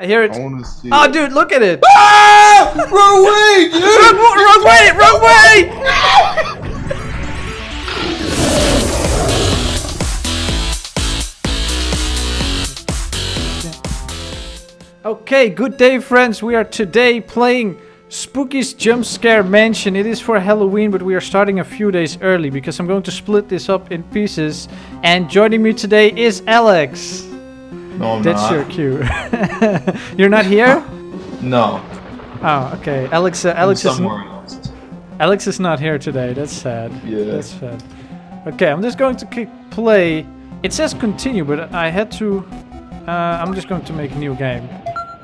I hear it. I want to see it. Dude, look at it. Ah! Wrong way, dude! Wrong way! Wrong way! Okay, good day, friends. We are today playing Spooky's Jump Scare Mansion. It is for Halloween, but we are starting a few days early because I'm going to split this up in pieces. And joining me today is Alex. No, I'm not. That's your cue. You're not here? No. Oh, okay. Alex, Alex is not here today. That's sad. Yeah. That's sad. Okay, I'm just going to click play. It says continue, but I had to. I'm just going to make a new game.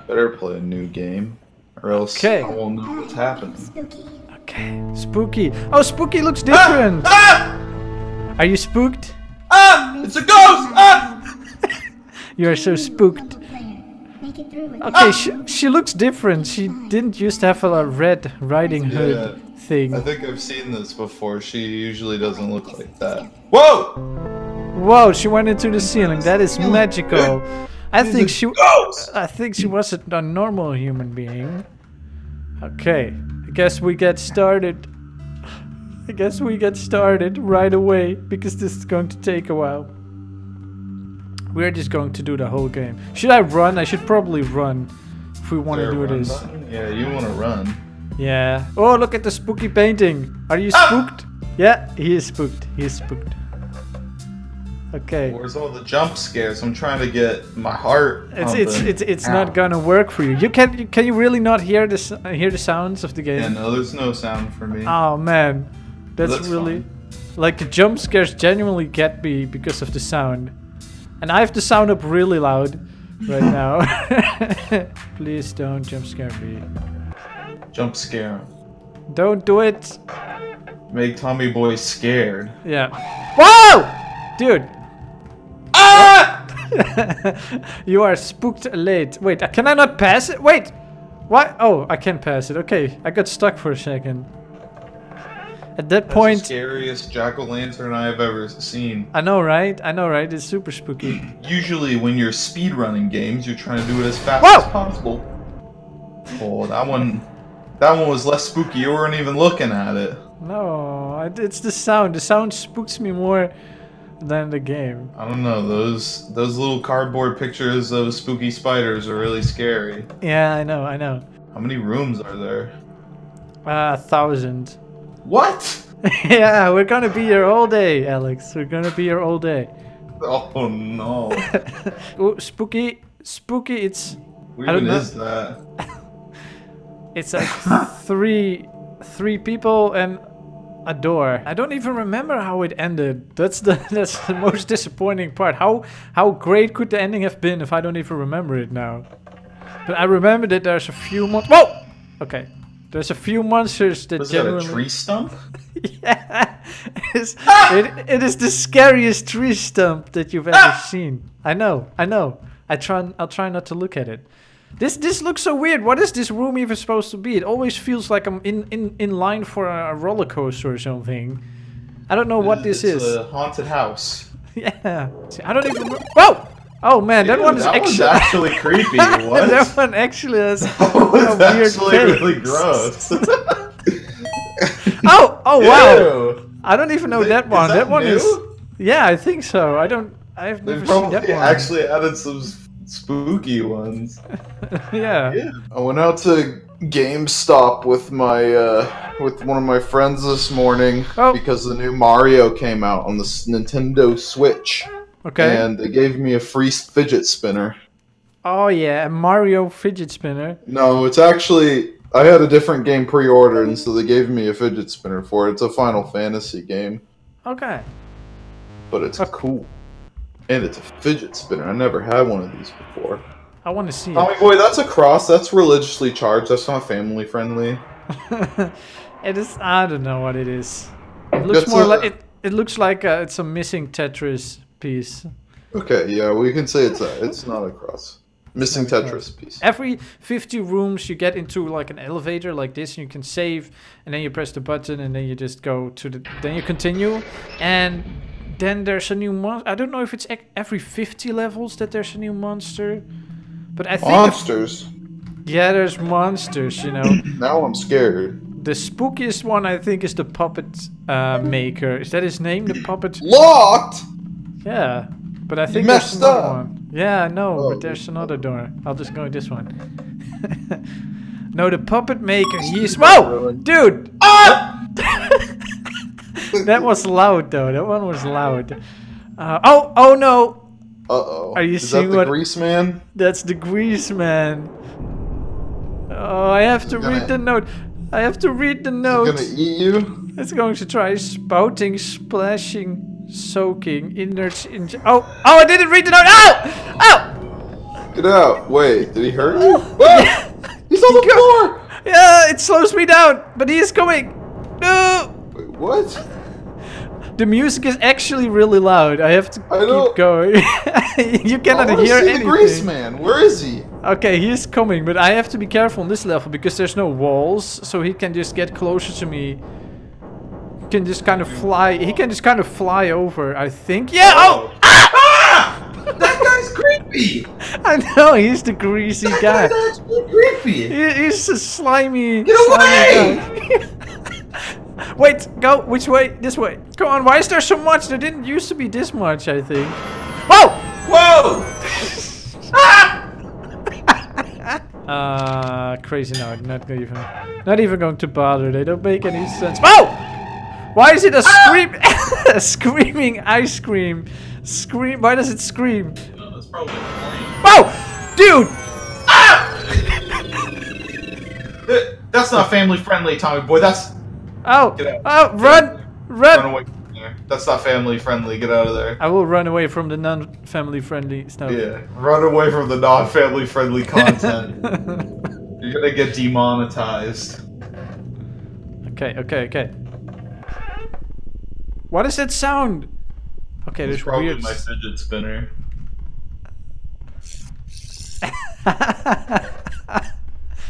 Better play a new game, or else I won't know what's happening. Spooky. Okay. Spooky. Oh, Spooky looks different. Ah! Are you spooked? Ah! It's a ghost. Ah! You are so spooked. Okay, she looks different. She didn't used to have a red riding hood thing. I think I've seen this before. She usually doesn't look like that. Whoa! Whoa! She went into the ceiling. That is magical. I think she wasn't a normal human being. Okay, I guess we get started. I guess we get started right away because this is going to take a while. We're just going to do the whole game. Should I run? I should probably run if we want to do this. Button? Yeah, you want to run. Yeah. Oh, look at the spooky painting. Are you spooked? Yeah, he is spooked. He is spooked. Okay. Where's all the jump scares? I'm trying to get my heart. It's not gonna work for you. You can you really not hear this? Hear the sounds of the game? Yeah, no, there's no sound for me. Oh man, that's really fun. Like the jump scares genuinely get me because of the sound. And I have to sound up really loud right now. Please don't jump scare me. Jump scare. Don't do it. Make Tommy Boy scared. Yeah. Whoa! Dude. Ah! You are spooked late. Wait, can I not pass it? Wait. What? Oh, I can pass it. Okay, I got stuck for a second. At that point, that's the scariest jack-o'-lantern I have ever seen. I know, right? I know, right? It's super spooky. Usually when you're speedrunning games, you're trying to do it as fast as possible. Oh, that one was less spooky. You weren't even looking at it. No, it's the sound. The sound spooks me more than the game. I don't know. Those little cardboard pictures of spooky spiders are really scary. Yeah, I know, I know. How many rooms are there? 1,000. What? Yeah, we're gonna be here all day, Alex. We're gonna be here all day. Oh no. Oh, spooky. Spooky, it's... What even is that? It's like three people and a door. I don't even remember how it ended. That's the most disappointing part. How great could the ending have been if I don't even remember it now? But I remember that there's a few more... Whoa! Okay. There's a few monsters that generally... Was that a tree stump? Yeah. It is the scariest tree stump that you've ever seen. I know, I know. I'll try not to look at it. This looks so weird. What is this room even supposed to be? It always feels like I'm in line for a roller coaster or something. I don't know what this is. It's a haunted house. Yeah. See, I don't even... Whoa! Oh man, dude, that one's actually creepy. What? That one actually has a weird face. Really gross. oh wow! Ew. I don't even know that one. That one new? Is. Yeah, I think so. I've never seen that one. They actually added some spooky ones. Yeah. I went out to GameStop with my with one of my friends this morning because the new Mario came out on the Nintendo Switch. Okay. And they gave me a free fidget spinner. Oh yeah, a Mario fidget spinner. No, it's actually... I had a different game pre-ordered, and so they gave me a fidget spinner for it. It's a Final Fantasy game. Okay. But it's cool. And it's a fidget spinner. I never had one of these before. I want to see it. Oh boy, that's a cross. That's religiously charged. That's not family friendly. It is... I don't know what it is. It looks it looks like it's a missing Tetris... piece. Okay, yeah, we can say it's a, it's not a cross. Missing Tetris piece. Every 50 rooms you get into like an elevator like this, and you can save, and then you press the button, and then you just go to the... Then you continue, and then there's a new monster. I don't know if it's every 50 levels that there's a new monster, But I think monsters. Yeah, there's monsters, you know. Now I'm scared. The spookiest one, I think, is the puppet maker. Is that his name? The puppet. Locked. Yeah, but I think there's another one. Yeah, I know, but there's another door. I'll just go with this one. No, the puppet maker. He's whoa, dude. Ah! That was loud, though. That one was loud. Oh, oh no. Uh-oh. Are you seeing that the grease man? That's the grease man. Oh, I have to read the note. I have to read the note. It's gonna eat you? It's going to try spouting, splashing, soaking, innards in... Oh! Oh, I didn't read the note! Ow! Ow! Get out. Wait, did he hurt you? Oh. He's on the floor! Yeah, it slows me down, but he is coming. No! Wait, what? The music is actually really loud. I have to keep going. You cannot hear anything. The grease man. Where is he? Okay, he's coming, but I have to be careful on this level because there's no walls, so he can just get closer to me. He can just kind of fly. He can just kind of fly over, I think. Yeah. Oh! Ah! That guy's creepy. I know he's the greasy guy. That's creepy. He's a slimy. Get away! Wait, go! Which way? This way. Come on, why is there so much? There didn't used to be this much, I think. Whoa! Whoa! Ah! Crazy now. Not even going to bother. They don't make any sense. Whoa! Why is it a scream? A screaming ice cream. Scream. Why does it scream? No, that's probably whoa! Dude! Ah! That's not family friendly, Tommy boy. That's oh! Oh! Run! Run! Run away from there. That's not family friendly. Get out of there. I will run away from the non-family friendly stuff. Yeah. Run away from the non-family friendly content. You're gonna get demonetized. Okay. Okay. Okay. What is that sound? Okay, there's probably weird... my fidget spinner.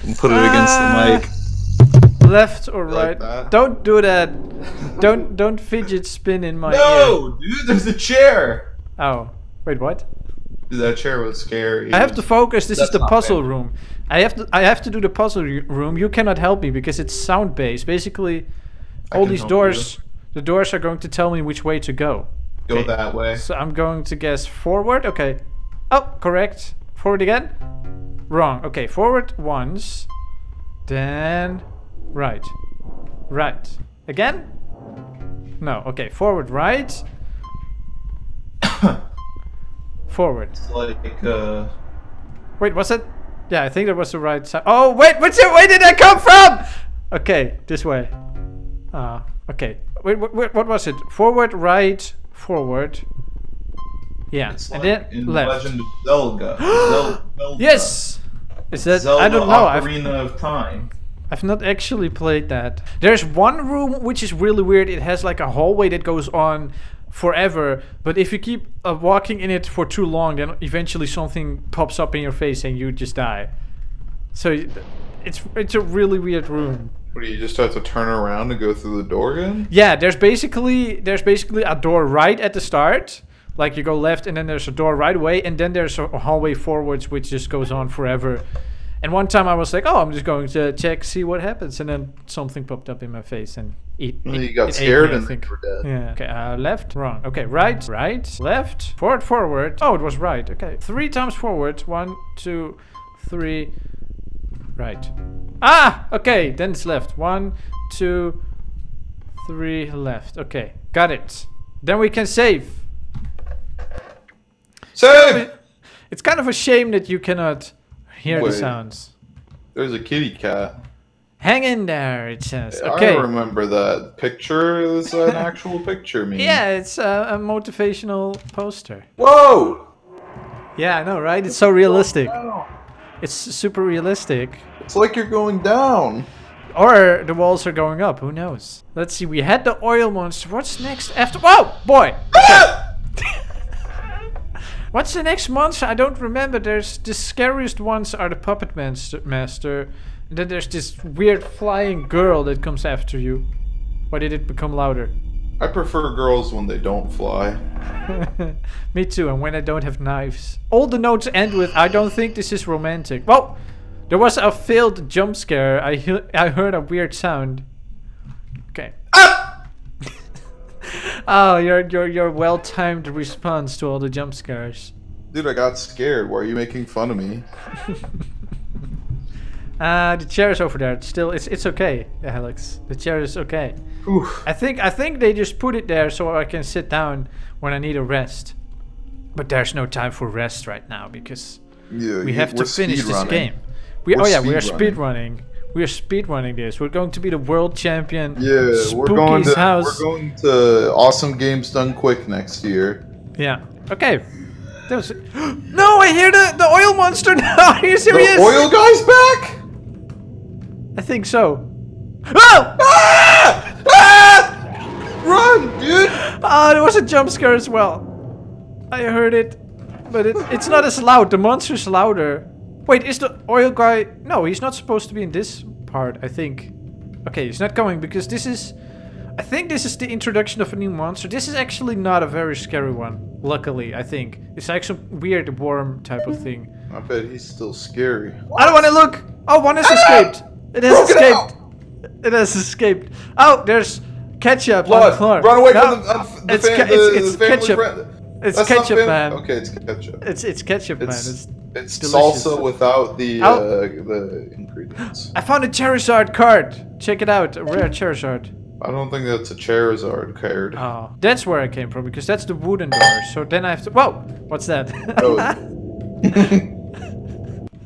And put it against the mic. Left or right? Like don't do that. Don't fidget spin in my no, ear. Dude, there's a chair. Oh, wait, what? That chair was scary. I have to focus. This is the puzzle room. I have to do the puzzle room. You cannot help me because it's sound based. Basically, all these doors, the doors are going to tell me which way to go. Go that way. So I'm going to guess forward. Okay. Oh, correct. Forward again. Wrong. Okay, forward once. Then. Right. Right. Again? No. Okay. Forward, right. Forward. It's like, wait, was it? Yeah, I think that was the right side. Oh, wait! Which way did I come from? Okay, this way. Okay. Wait, what was it? Forward, right, forward. Yeah. It's like and then in left. Legend of Zelda. Zelda. Yes! Is that, Zelda I don't know. Ocarina of Time. I've not actually played that. There's one room which is really weird. It has like a hallway that goes on forever. But if you keep walking in it for too long, then eventually something pops up in your face and you just die. So it's a really weird room. What, do you just have to turn around and go through the door again? Yeah, there's basically a door right at the start. Like you go left and then there's a door right away. And then there's a hallway forwards which just goes on forever. And one time I was like, oh, I'm just going to check, see what happens. And then something popped up in my face and you got scared and think you were dead. Yeah. Okay, left, wrong. Okay, right, right, left, forward, forward. Oh, it was right. Okay, 3 times forward. 1, 2, 3, right. Ah, okay, then it's left. 1, 2, 3, left. Okay, got it. Then we can save. Save! It's kind of a shame that you cannot... hear wait, the sounds. There's a kitty cat. Hang in there, it says. Okay. I remember that picture is an actual picture, man. Yeah, it's a motivational poster. Whoa! Yeah, I know, right? It's so realistic. It's super realistic. It's like you're going down. Or the walls are going up, who knows? Let's see, we had the oil monster. What's next after... Whoa, boy! Okay. What's the next monster? I don't remember. There's the scariest ones are the puppet master. And then there's this weird flying girl that comes after you. Why did it become louder? I prefer girls when they don't fly. Me too, and when I don't have knives. All the notes end with, I don't think this is romantic. Well, there was a failed jump scare. I heard a weird sound. Okay. Ah! Oh, your well-timed response to all the jump scares. Dude, I got scared. Why are you making fun of me? The chair is over there. It's still, it's okay, Alex. The chair is okay. Oof. I think they just put it there so I can sit down when I need a rest. But there's no time for rest right now because we have to finish this game. We are speedrunning this. We're going to be the world champion. Yeah, we're going to Awesome Games Done Quick next year. Yeah. Okay. That was... No, I hear the oil monster now. Are you serious? The oil guy's back? I think so. Oh! Ah! Ah! Run, dude! There was a jump scare as well. I heard it, but it's not as loud. The monster's louder. Wait, is the oil guy... No, he's not supposed to be in this part, I think. Okay, he's not coming because this is... I think this is the introduction of a new monster. This is actually not a very scary one, luckily, I think. It's like some weird worm type of thing. I bet he's still scary. What? I don't want to look! Oh, one has escaped! It has escaped! It has escaped. Oh, there's ketchup on the floor. Run away from the ketchup. It's ketchup, man. Okay, it's ketchup. It's ketchup, man. It's salsa without the ingredients. I found a Charizard card! Check it out, a rare Charizard. I don't think that's a Charizard card. Oh, that's where I came from because that's the wooden door. So then I have to. Whoa! What's that? Oh.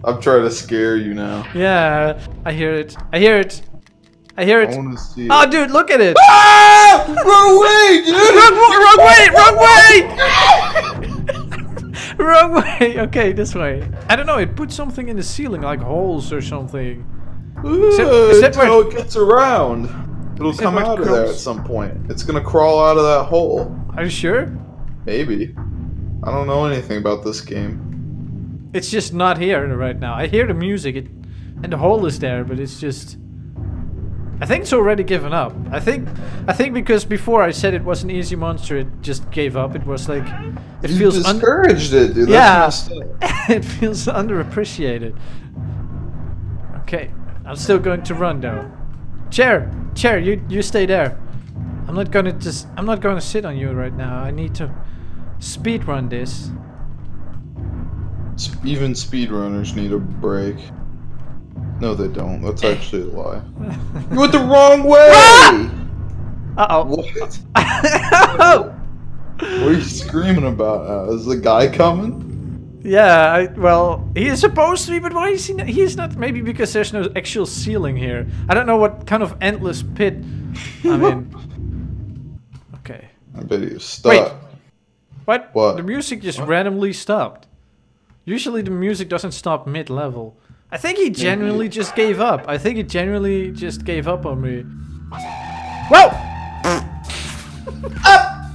I'm trying to scare you now. Yeah, I hear it. I hear it. I hear it. I want to see it. Oh, dude, look at it! Ah! Run away, dude! Wrong way! Wrong way. Okay, this way. I don't know. It put something in the ceiling, like holes or something. Ooh, is that how it gets around? It'll come out of there at some point. It's gonna crawl out of that hole. Are you sure? Maybe. I don't know anything about this game. It's just not here right now. I hear the music, and the hole is there, but it's just... I think it's already given up. I think because before I said it was an easy monster, it just gave up. It was like... It feels discouraged it, dude. Yeah. It feels underappreciated. Okay. I'm still going to run, though. Chair, you stay there. I'm not gonna sit on you right now. I need to speedrun this. Even speedrunners need a break. No, they don't. That's actually a lie. You went the wrong way! Uh-oh. What? What are you screaming about? Is the guy coming? Yeah, well, he is supposed to be, but why is he not? He is not, maybe because there's no actual ceiling here. I don't know what kind of endless pit I'm in. Okay. I bet he was stuck. Wait. What? The music just randomly stopped. Usually the music doesn't stop mid-level. I think he genuinely just gave up. I think he genuinely just gave up on me. Whoa! Up!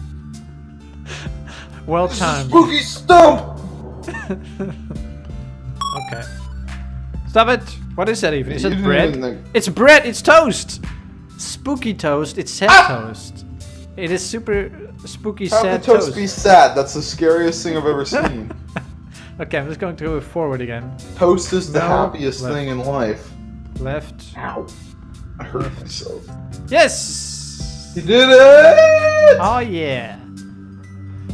Well timed. Spooky stump! Okay. Stop it! What is that even? Is it bread? It's bread! It's toast! Spooky toast. It's sad toast. It is super spooky sad toast. How can toast be sad? That's the scariest thing I've ever seen. Okay, I'm just going to go forward again. Toast is the happiest thing in life. Left. Ow. I hurt myself. Yes! You did it! Oh yeah.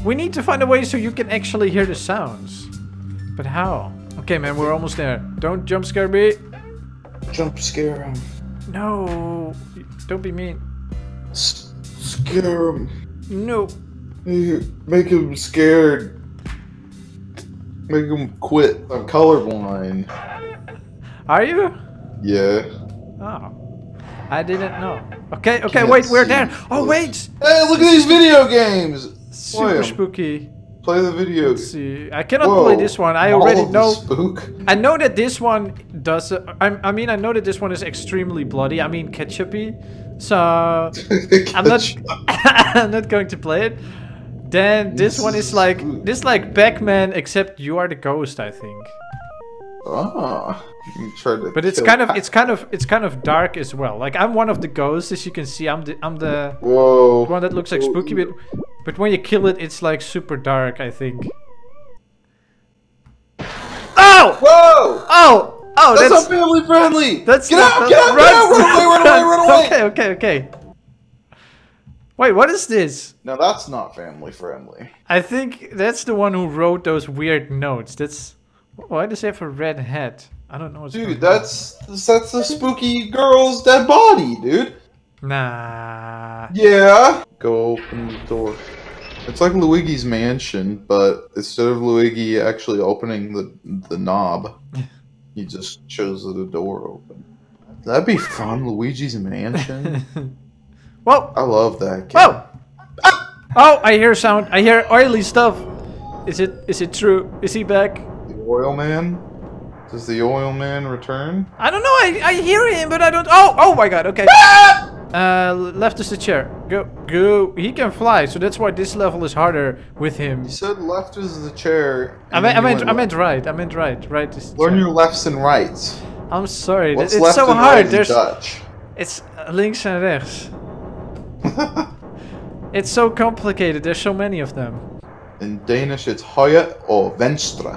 We need to find a way so you can actually hear the sounds. But how? Okay, man, we're almost there. Don't jump scare me. Jump scare him. No. Don't be mean. Scare him. No. Make him scared. Make him quit. I'm colorblind. Are you? Yeah. Oh. I didn't know. Okay, wait, we're there. Oh, wait. Hey, look at these video games. Super spooky. Play the video. Let's see. I cannot play this one. I already know. Spook? I know that this one does. I know that this one is extremely bloody. I mean, ketchupy. So I'm not going to play it. Then this one is like Pac-Man, except you are the ghost. I think. Ah. But it's kind of dark as well. Like I'm one of the ghosts, as you can see. I'm the Whoa. One that looks like Spooky, but when you kill it, it's like super dark, I think. Oh! Whoa! Oh! Oh! That's not family friendly. That's get out! Run away! Okay. Wait, what is this? No, that's not family friendly. I think that's the one who wrote those weird notes. That's why does he have a red hat? I don't know what's going on. Dude, that's the spooky girl's dead body, dude. Nah. Yeah. Go open the door. It's like Luigi's Mansion, but instead of Luigi actually opening the knob, he just shows the door open. That'd be fun, Luigi's Mansion. Whoa! I love that game. Whoa! Ah! Oh, I hear sound. I hear oily stuff. Is it true? Is he back? The oil man? Does the oil man return? I don't know. I hear him, but I don't. Oh my God. Okay. Ah! Left is the chair. Go. He can fly, so that's why this level is harder with him. You said left is the chair. I meant right. Right is the chair. Learn your lefts and rights. I'm sorry. What's it's left so and hard. Right There's. Dutch? It's links and rechts. It's so complicated. There's so many of them. In Danish, it's højre or venstre.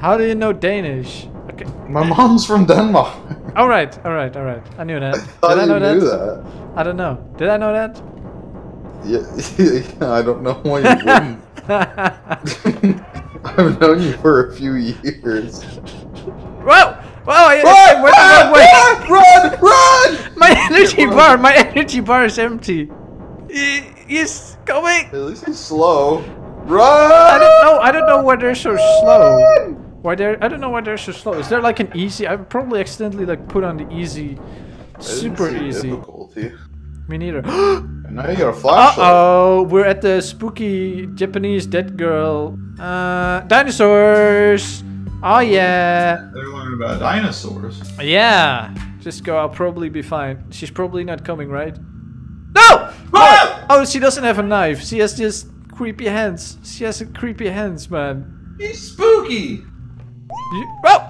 How do you know Danish? Okay. My mom's from Denmark. All right. I knew that. Did I know that? I don't know. Did I know that? Yeah, I don't know why you wouldn't. I've known you for a few years. Whoa! Run! My energy bar is empty. He's coming. At least he's slow. Run! I don't know why they're so slow. I don't know why they're so slow. Is there like an easy? I probably accidentally like put on the easy, super easy. Difficulty. Me neither. And now you got a flashlight. Uh-oh, we're at the spooky Japanese dead girl. Dinosaurs. Oh yeah. They're learning about dinosaurs. Yeah. Just go. I'll probably be fine. She's probably not coming, right? No! Ah! Oh, she doesn't have a knife. She has just creepy hands. She has creepy hands, man. He's spooky. Oh!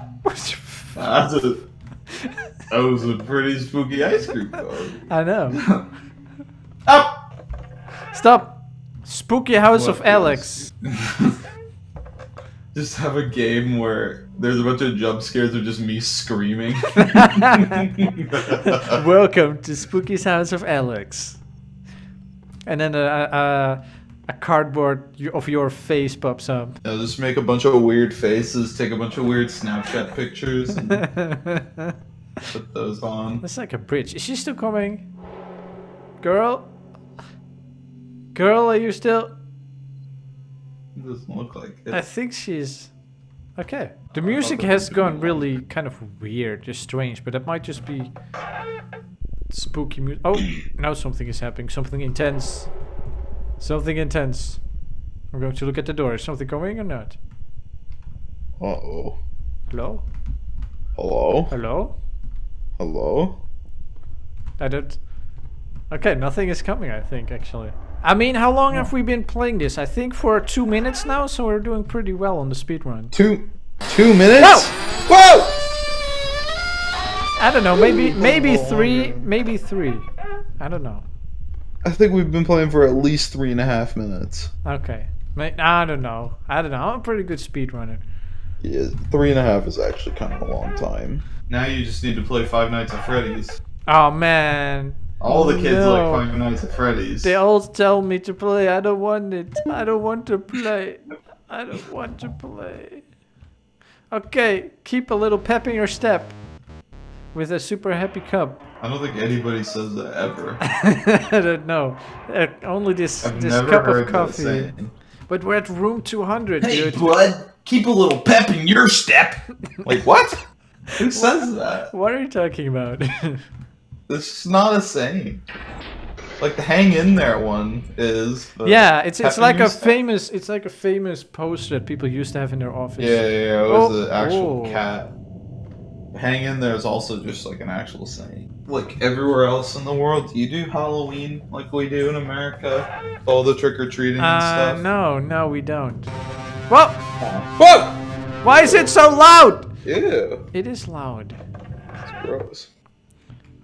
That was a pretty spooky ice cream cone. I know. Up! Stop! Spooky House of Alex. Just have a game where there's a bunch of jump scares of just me screaming. Welcome to Spooky's House of Alex. And then a cardboard of your face pops up. I'll just make a bunch of weird faces, take a bunch of weird Snapchat pictures, and put those on. That's like a bridge. Is she still coming? Girl? Girl, are you still? It doesn't look like it. I think she's. Okay. The music has gone really kind of weird, just strange, but that might just be spooky music. Oh, now something is happening. Something intense. Something intense. I'm going to look at the door. Is something going or not? Uh-oh. Hello? Hello? Hello? Hello? I don't. Okay, nothing is coming, I think, actually. I mean, how long have we been playing this? I think for 2 minutes now, so we're doing pretty well on the speedrun. 2 minutes? Whoa! Whoa! I don't know, maybe three. I don't know. I think we've been playing for at least 3.5 minutes. Okay. I don't know. I'm a pretty good speedrunner. Yeah, 3.5 is actually kind of a long time. Now you just need to play Five Nights at Freddy's. Oh, man. All the kids like Five Nights at Freddy's. They all tell me to play. I don't want it. I don't want to play. I don't want to play. Okay, keep a little pep in your step. With a super happy cup. I don't think anybody says that ever. I don't know. Only this cup of coffee. But we're at room 200, hey, dude. Hey, bud. Keep a little pep in your step. Like, what? Who says that? What are you talking about? It's not a saying. Like the hang in there one is. Yeah, it's like a famous. It's like a famous poster that people used to have in their office. Yeah. It was an actual cat. Hang in there is also just like an actual saying. Like everywhere else in the world, you do Halloween like we do in America. All the trick or treating and stuff. No, we don't. Whoa! Whoa! Why is it so loud? Yeah. It is loud. It's gross.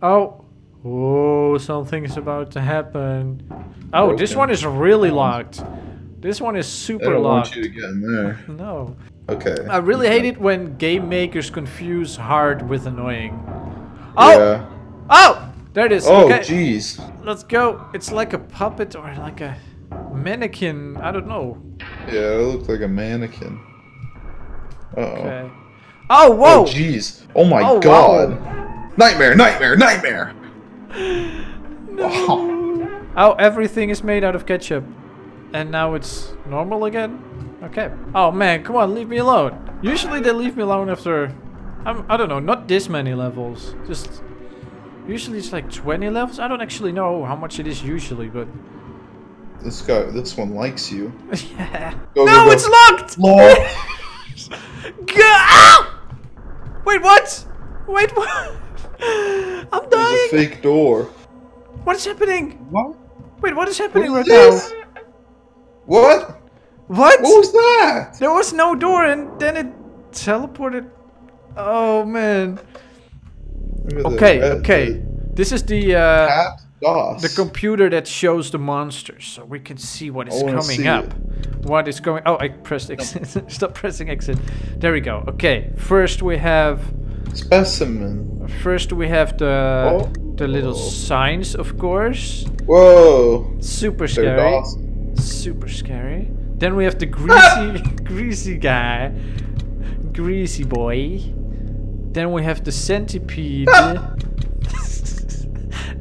Oh. Oh, something's about to happen. Oh, broken. This one is really locked. This one is super locked. I don't want you to get in there. No. Okay. I really hate it when game makers confuse hard with annoying. Oh! Yeah. Oh! There it is. Oh, jeez. Okay. Let's go. It's like a puppet or like a mannequin. I don't know. Yeah, it looks like a mannequin. Uh-oh. Okay. Oh, whoa! Oh, jeez. Oh, my God. Wow. Nightmare, nightmare, nightmare! No. Oh. Oh, everything is made out of ketchup. And now it's normal again? Okay. Oh, man, come on, leave me alone. Usually they leave me alone after... I don't know, not this many levels. Just... Usually it's like 20 levels. I don't actually know how much it is usually, but... This guy, this one likes you. Yeah. Go, no, go. It's locked! Lord. Ow! Wait, what? Wait, what? I'm dying! There's a fake door. What is happening? What? Wait, what is happening right now? What? What? What was that? There was no door and then it teleported. Oh, man. Okay, okay. This is the computer that shows the monsters, so we can see what is coming up. What is going... Oh, I pressed exit. No. Stop pressing exit. There we go. Okay, first we have... Specimen. First we have the little signs, of course. Whoa. Super scary. Awesome. Super scary. Then we have the greasy, greasy guy. Greasy boy. Then we have the centipede.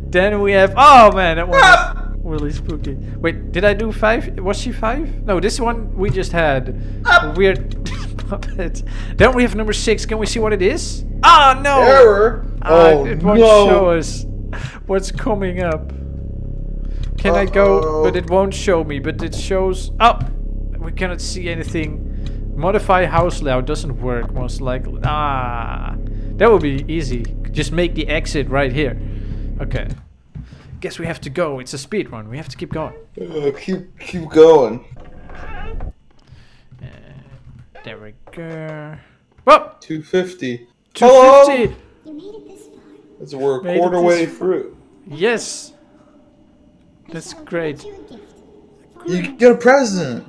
Then we have... Oh, man, that one was really spooky. Wait, did I do 5? Was she 5? No, this one we just had. A weird puppet. Then we have number 6. Can we see what it is? Ah, no! Error! It won't show us what's coming up. Can I go? But it won't show me, but it shows... Oh! We cannot see anything. Modify house layout doesn't work, most likely. Ah! That would be easy. Just make the exit right here. Okay. Guess we have to go. It's a speed run. We have to keep going. Keep going. There we go. Whoa! 250. 250. You made it this far. That's we're a quarter way through. Yes. That's great. You get a present.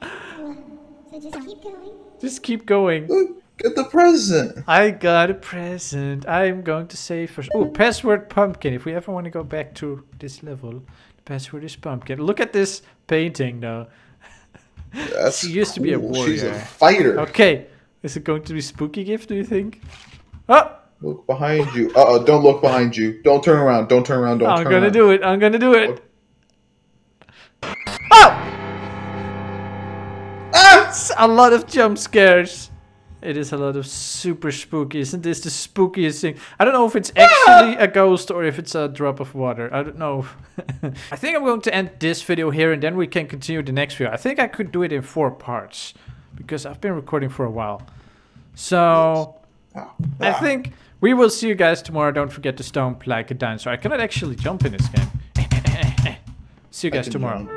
So just keep going. Just keep going. Look. Get the present. I got a present. I'm going to save first. Oh, password pumpkin. If we ever want to go back to this level, the password is pumpkin. Look at this painting, though. That's she used to be a warrior. She's a fighter. Okay. Is it going to be spooky gift, do you think? Oh! Look behind you. Uh-oh, don't look behind you. Don't turn around. Don't turn around. Don't turn around. I'm going to do it. I'm going to do it. Oh! That's a lot of jump scares. It is a lot of super spooky. Isn't this the spookiest thing? I don't know if it's actually a ghost or if it's a drop of water. I don't know. I think I'm going to end this video here and then we can continue the next video. I think I could do it in 4 parts because I've been recording for a while. So I think we will see you guys tomorrow. Don't forget to stomp like a dinosaur. I cannot actually jump in this game. See you guys tomorrow.